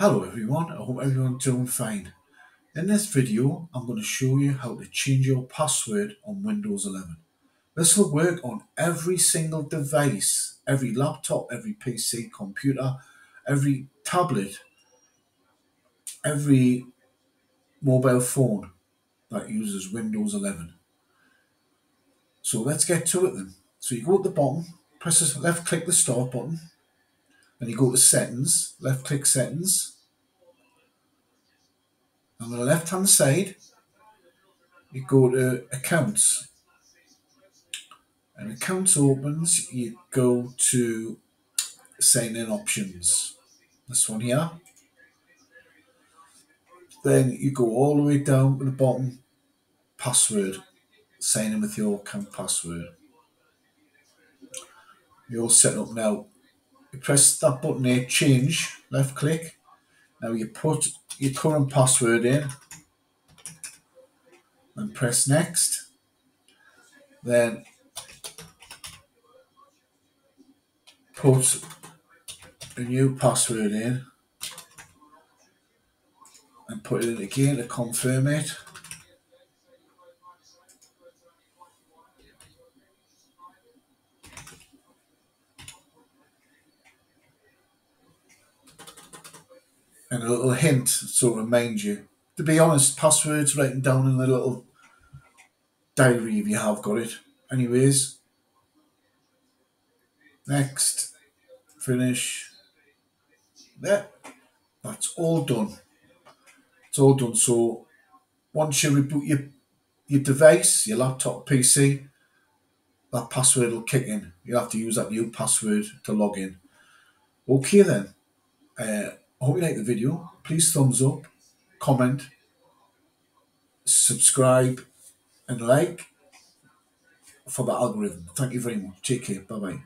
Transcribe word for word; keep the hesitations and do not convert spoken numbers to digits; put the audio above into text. Hello everyone, I hope everyone's doing fine. In this video, I'm going to show you how to change your password on Windows eleven. This will work on every single device, every laptop, every P C, computer, every tablet, every mobile phone that uses Windows eleven. So let's get to it then. So you go at the bottom, press this, left click the start button. And you go to settings, left click settings. On the left hand side, you go to accounts. And accounts opens, you go to sign in options. This one here. Then you go all the way down to the bottom, password. Sign in with your account password. You're all set up now. You press that button there, change, left click. Now you put your current password in and press next. Then put a new password in and put it in again to confirm it. And a little hint to remind you. To be honest, passwords written down in the little diary if you have got it. Anyways, next, finish. There, that's all done. It's all done. So once you reboot your your device, your laptop, P C, that password will kick in. You'll have to use that new password to log in. Okay then. Uh, I hope you like the video. Please thumbs up, comment, subscribe and like for the algorithm. Thank you very much. Take care. Bye-bye.